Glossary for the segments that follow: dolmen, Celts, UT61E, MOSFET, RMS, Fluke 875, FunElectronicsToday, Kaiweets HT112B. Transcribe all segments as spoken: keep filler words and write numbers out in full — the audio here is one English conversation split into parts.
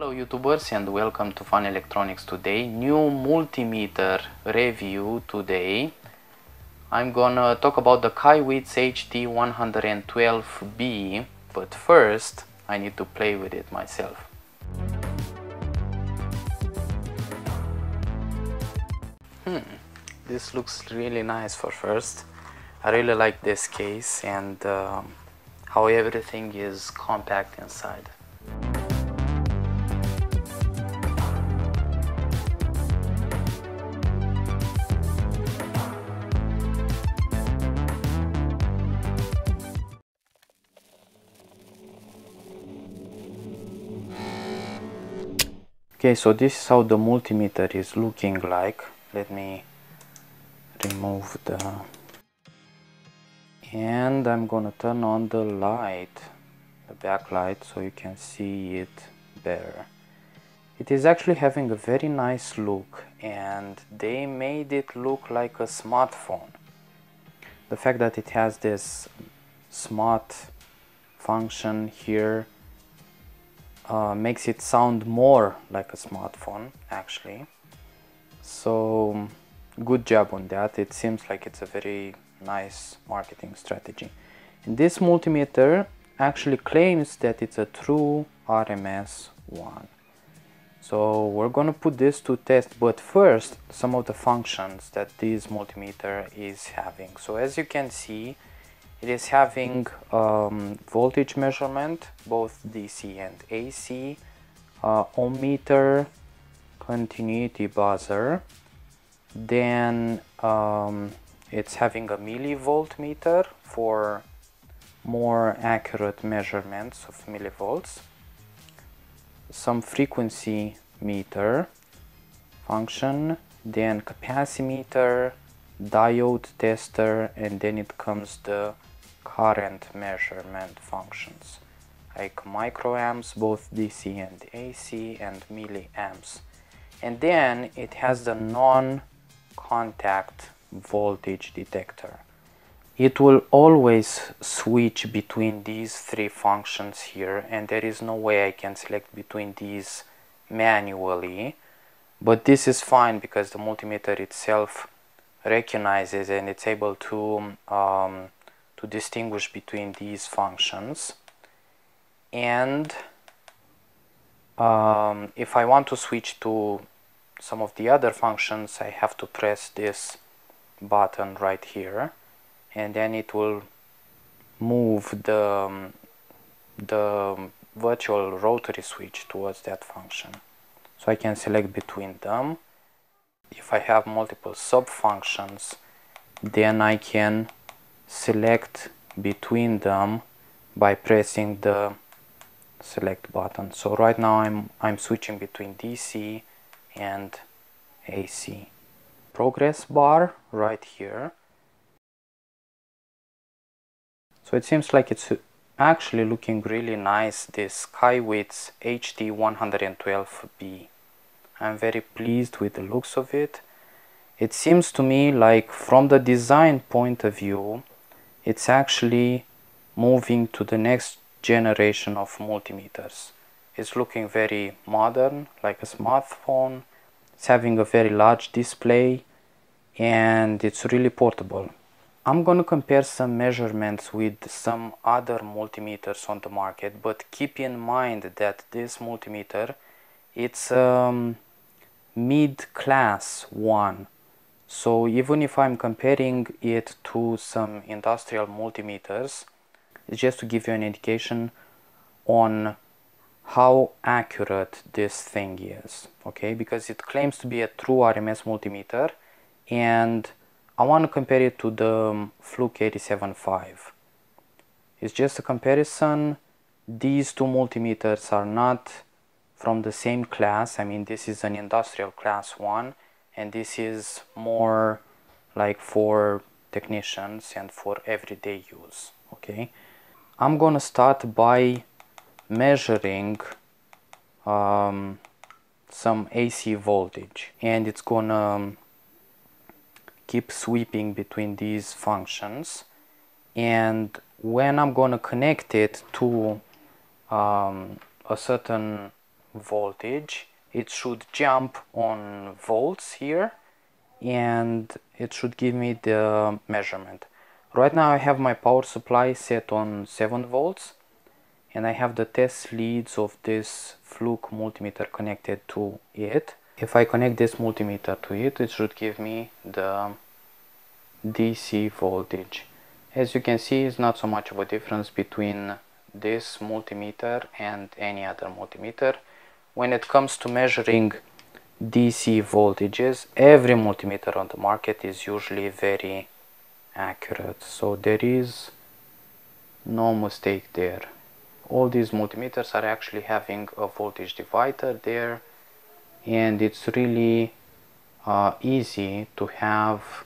Hello YouTubers and welcome to Fun Electronics today. New multimeter review today. I'm gonna talk about the Kaiweets H T one twelve B, but first I need to play with it myself. Hmm, this looks really nice for first. I really like this case and uh, how everything is compact inside. Okay, so this is how the multimeter is looking like. Let me remove the... and I'm gonna turn on the light, the backlight, so you can see it better. It is actually having a very nice look and they made it look like a smartphone. The fact that it has this smart function here Uh, makes it sound more like a smartphone actually, so good job on that. It seems like it's a very nice marketing strategy. And this multimeter actually claims that it's a true R M S one, so we're gonna put this to test, but first some of the functions that this multimeter is having. So as you can see, it is having um, voltage measurement, both D C and A C, uh, ohmmeter, continuity buzzer, then um, it's having a millivolt meter for more accurate measurements of millivolts, some frequency meter function, then capacimeter, diode tester, and then it comes the current measurement functions like microamps, both D C and A C, and milliamps. And then it has the non-contact voltage detector. It will always switch between these three functions here, and there is no way I can select between these manually, but this is fine because the multimeter itself recognizes and it's able to um, to distinguish between these functions. And um, if I want to switch to some of the other functions, I have to press this button right here, and then it will move the the virtual rotary switch towards that function, so I can select between them. If I have multiple sub-functions, then I can select between them by pressing the select button. So right now I'm, I'm switching between D C and A C. Progress bar right here. So it seems like it's actually looking really nice, this Kaiweets H T one twelve B. I'm very pleased with the looks of it. It seems to me like from the design point of view, it's actually moving to the next generation of multimeters. It's looking very modern, like a smartphone. It's having a very large display and it's really portable. I'm gonna compare some measurements with some other multimeters on the market, but keep in mind that this multimeter, it's um, mid-class one, so even if I'm comparing it to some industrial multimeters, it's just to give you an indication on how accurate this thing is, okay? Because it claims to be a true R M S multimeter, and I want to compare it to the Fluke eight seventy-five. It's just a comparison. These two multimeters are not from the same class. I mean, this is an industrial class one, and this is more like for technicians and for everyday use, okay? I'm gonna start by measuring um, some A C voltage, and it's gonna keep sweeping between these functions, and when I'm gonna connect it to um, a certain voltage. It should jump on volts here and it should give me the measurement. Right now I have my power supply set on seven volts and I have the test leads of this Fluke multimeter connected to it. If I connect this multimeter to it, it should give me the D C voltage. As you can see, it's not so much of a difference between this multimeter and any other multimeter. When it comes to measuring D C voltages, every multimeter on the market is usually very accurate, so there is no mistake there. All these multimeters are actually having a voltage divider there, and it's really uh, easy to have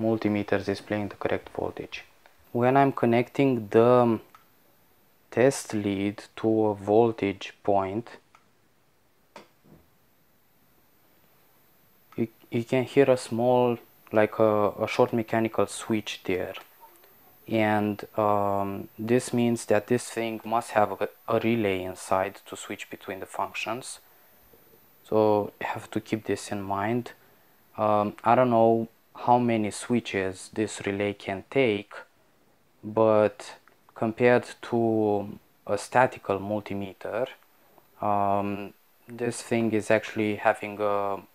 multimeters displaying the correct voltage. When I'm connecting the test lead to a voltage point, you, you can hear a small, like a, a short mechanical switch there, and um, this means that this thing must have a, a relay inside to switch between the functions, so you have to keep this in mind. um, I don't know how many switches this relay can take, but compared to a statical multimeter, um, this thing is actually having a,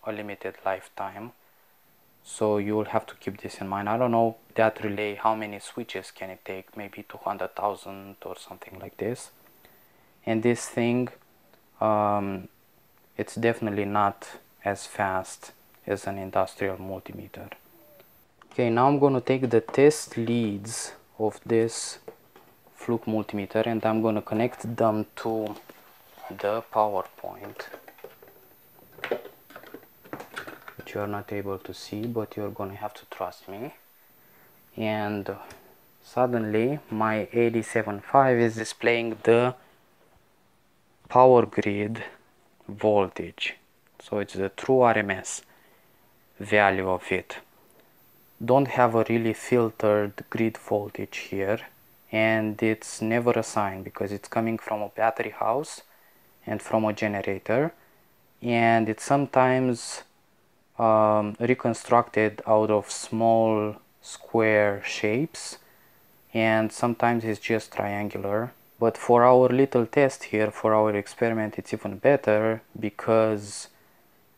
a limited lifetime, so you will have to keep this in mind. I don't know that relay, how many switches can it take, maybe two hundred thousand or something like this. And this thing, um, it's definitely not as fast as an industrial multimeter. Okay, now I'm going to take the test leads of this Fluke multimeter and I'm going to connect them to the power point, which you are not able to see, but you're going to have to trust me. And suddenly my eighty-seven point five is displaying the power grid voltage, so it's the true R M S value of it. Don't have a really filtered grid voltage here, and it's never assigned because it's coming from a battery house and from a generator, and it's sometimes um, reconstructed out of small square shapes, and sometimes it's just triangular. But for our little test here, for our experiment, it's even better because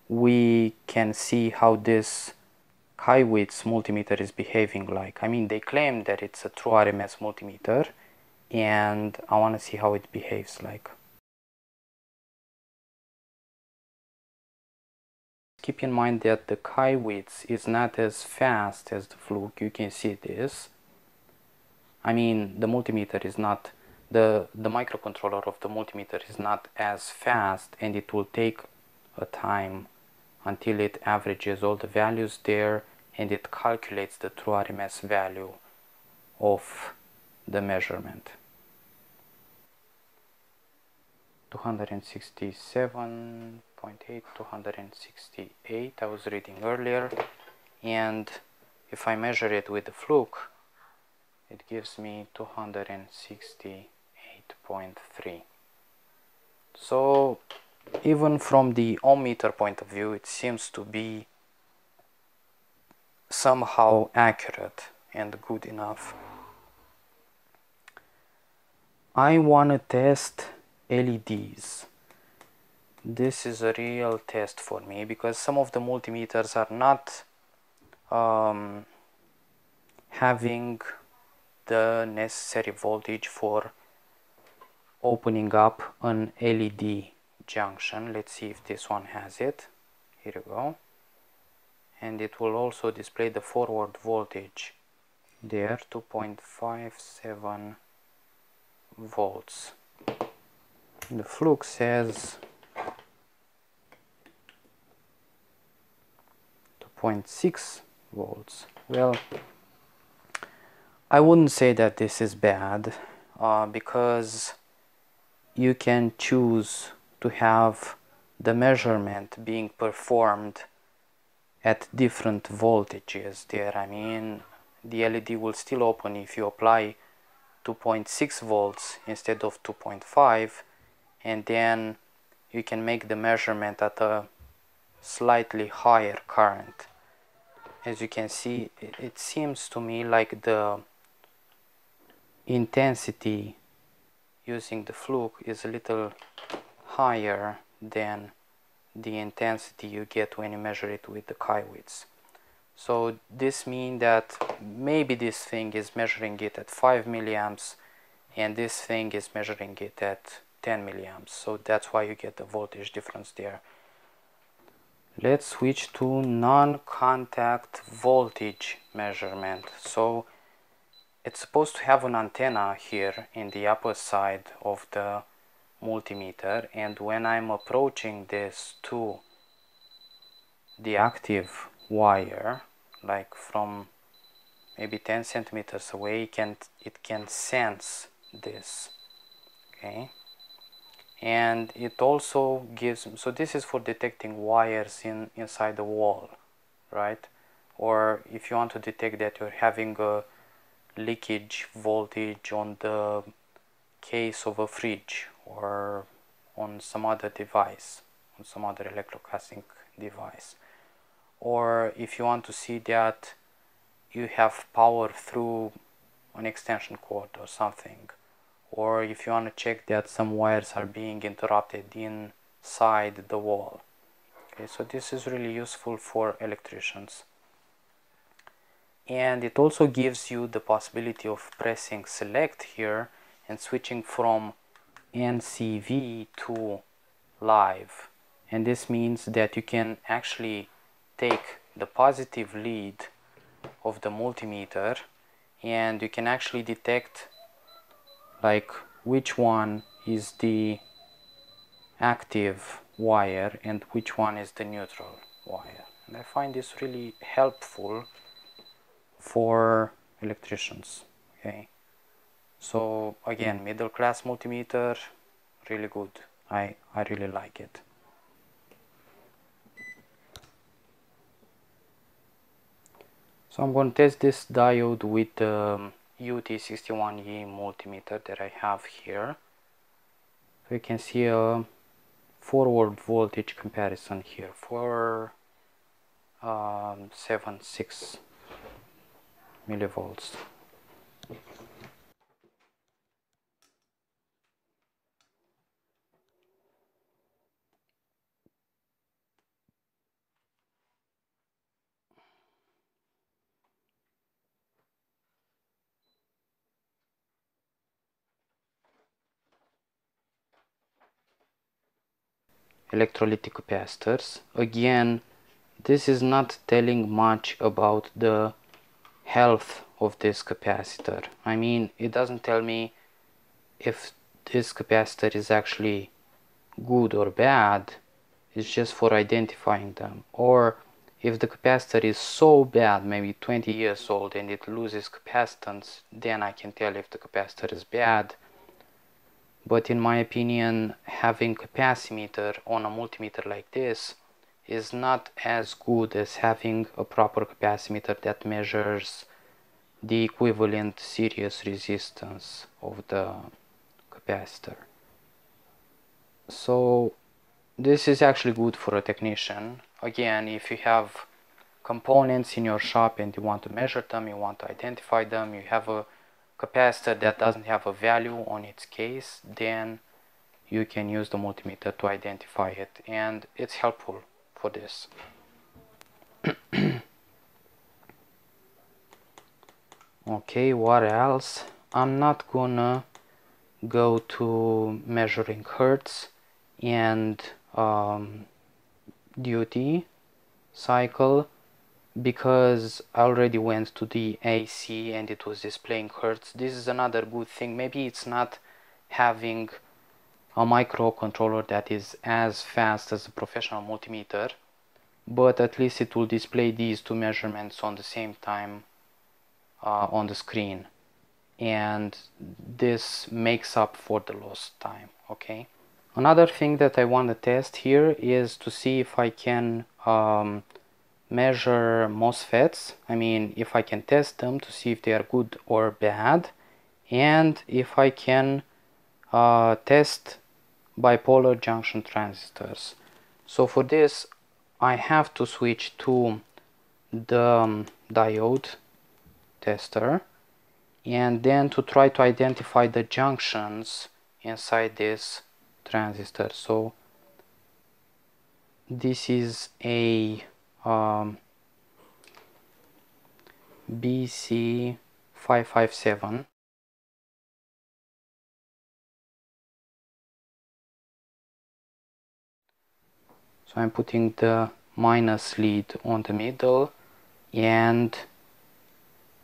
we can see how this Kaiweets multimeter is behaving like. I mean, they claim that it's a true R M S multimeter, and I want to see how it behaves like. Keep in mind that the Kaiweets is not as fast as the Fluke. You can see this. I mean, the multimeter is not, the, the microcontroller of the multimeter is not as fast, and it will take a time until it averages all the values there and it calculates the true R M S value of the measurement. two hundred sixty-seven point eight, two hundred sixty-eight I was reading earlier, and if I measure it with the Fluke, it gives me two hundred sixty-eight point three. So even from the ohmmeter point of view, it seems to be somehow accurate and good enough. I want to test L E Ds. This is a real test for me because some of the multimeters are not um, having the necessary voltage for opening up an L E D junction. Let's see if this one has it. Here you go. And it will also display the forward voltage there, two point five seven volts. The Fluke says two point six volts. Well, I wouldn't say that this is bad, uh, because you can choose to have the measurement being performed at different voltages there. I mean, the L E D will still open if you apply two point six volts instead of two point five, and then you can make the measurement at a slightly higher current. As you can see, it, it seems to me like the intensity using the Fluke is a little higher than the intensity you get when you measure it with the Kaiweets. So this means that maybe this thing is measuring it at five milliamps and this thing is measuring it at ten milliamps. So that's why you get the voltage difference there. Let's switch to non-contact voltage measurement. So it's supposed to have an antenna here in the upper side of the multimeter, and when I'm approaching this to the active wire, like from maybe ten centimeters away, it can, it can sense this, okay? And it also gives, so this is for detecting wires in inside the wall, right? Or if you want to detect that you're having a leakage voltage on the case of a fridge or on some other device, on some other electrocasting device, or if you want to see that you have power through an extension cord or something, or if you want to check that some wires are being interrupted inside the wall. Okay, so this is really useful for electricians, and it also gives you the possibility of pressing select here and switching from N C V to live, and this means that you can actually take the positive lead of the multimeter and you can actually detect like which one is the active wire and which one is the neutral wire, and I find this really helpful for electricians. Okay, so again, middle class multimeter, really good. I, I really like it. So I'm going to test this diode with the U T sixty-one E multimeter that I have here. So you can see a forward voltage comparison here, four seven six millivolts. Electrolytic capacitors. Again, this is not telling much about the health of this capacitor. I mean, it doesn't tell me if this capacitor is actually good or bad. It's just for identifying them. Or if the capacitor is so bad, maybe twenty years old, and it loses capacitance, then I can tell if the capacitor is bad. But in my opinion, having capacimeter on a multimeter like this is not as good as having a proper capacimeter that measures the equivalent series resistance of the capacitor. So this is actually good for a technician. Again, if you have components in your shop and you want to measure them, you want to identify them, you have a capacitor that doesn't have a value on its case, then you can use the multimeter to identify it, and it's helpful for this. Okay, what else? I'm not gonna go to measuring hertz and um, duty cycle, because I already went to the A C and it was displaying hertz. This is another good thing. Maybe it's not having a microcontroller that is as fast as a professional multimeter, but at least it will display these two measurements on the same time uh, on the screen, and this makes up for the lost time. Okay, another thing that I want to test here is to see if I can um, measure MOSFETs. I mean, if I can test them to see if they are good or bad, and if I can uh, test bipolar junction transistors. So for this I have to switch to the diode tester and then to try to identify the junctions inside this transistor. So this is a um, B C five five seven. So I'm putting the minus lead on the middle, and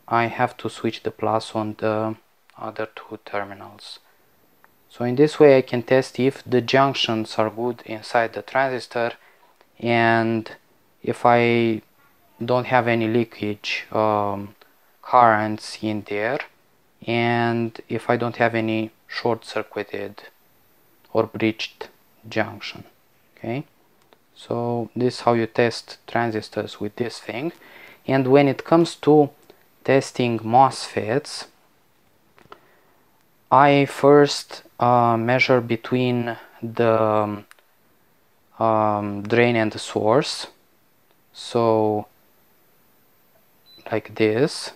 I have to switch the plus on the other two terminals. So in this way I can test if the junctions are good inside the transistor, and if I don't have any leakage um, currents in there, and if I don't have any short-circuited or breached junction. Okay, so this is how you test transistors with this thing. And when it comes to testing MOSFETs, I first uh, measure between the um, drain and the source, so like this,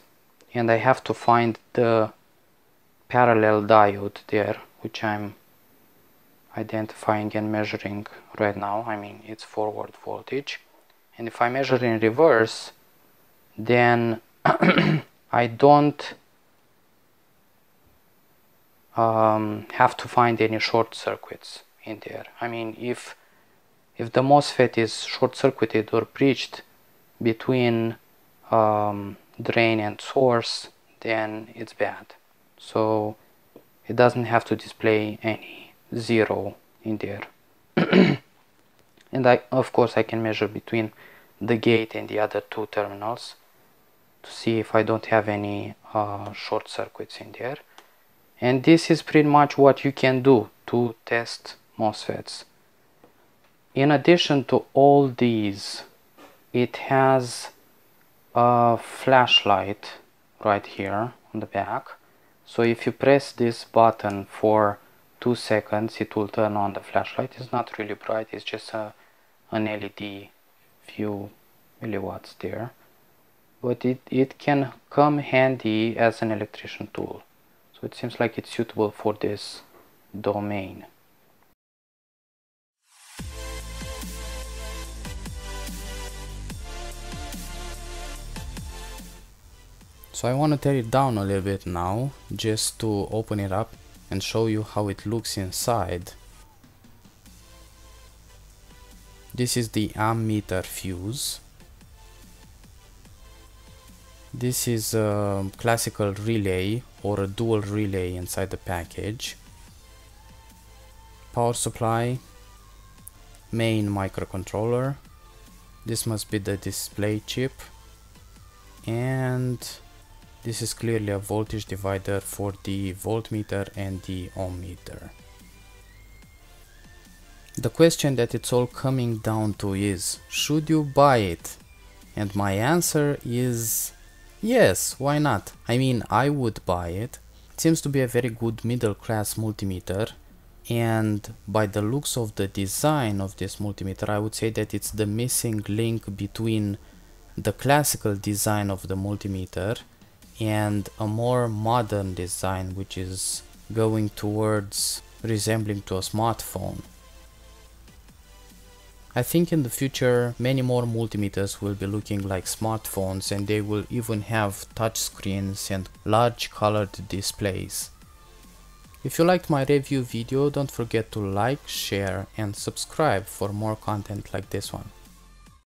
and I have to find the parallel diode there, which I'm identifying and measuring right now. I mean, it's forward voltage. And if I measure in reverse, then I don't um, have to find any short circuits in there. I mean, if if the MOSFET is short-circuited or breached between um, drain and source, then it's bad. So it doesn't have to display any zero in there. And I, of course, I can measure between the gate and the other two terminals to see if I don't have any uh, short circuits in there. And this is pretty much what you can do to test MOSFETs. In addition to all these, it has a flashlight right here on the back. So if you press this button for two seconds, it will turn on the flashlight. It's not really bright, it's just a, an L E D, few milliwatts there. But it, it can come handy as an electrician tool. So it seems like it's suitable for this domain. So I want to tear it down a little bit now, just to open it up and show you how it looks inside. This is the ammeter fuse. This is a classical relay or a dual relay inside the package. Power supply, main microcontroller, this must be the display chip, and this is clearly a voltage divider for the voltmeter and the ohmmeter. The question that it's all coming down to is, should you buy it? And my answer is yes, why not? I mean, I would buy it. It seems to be a very good middle class multimeter, and by the looks of the design of this multimeter, I would say that it's the missing link between the classical design of the multimeter and a more modern design, which is going towards resembling to a smartphone. I think in the future many more multimeters will be looking like smartphones, and they will even have touch screens and large colored displays. If you liked my review video, don't forget to like, share and subscribe for more content like this one.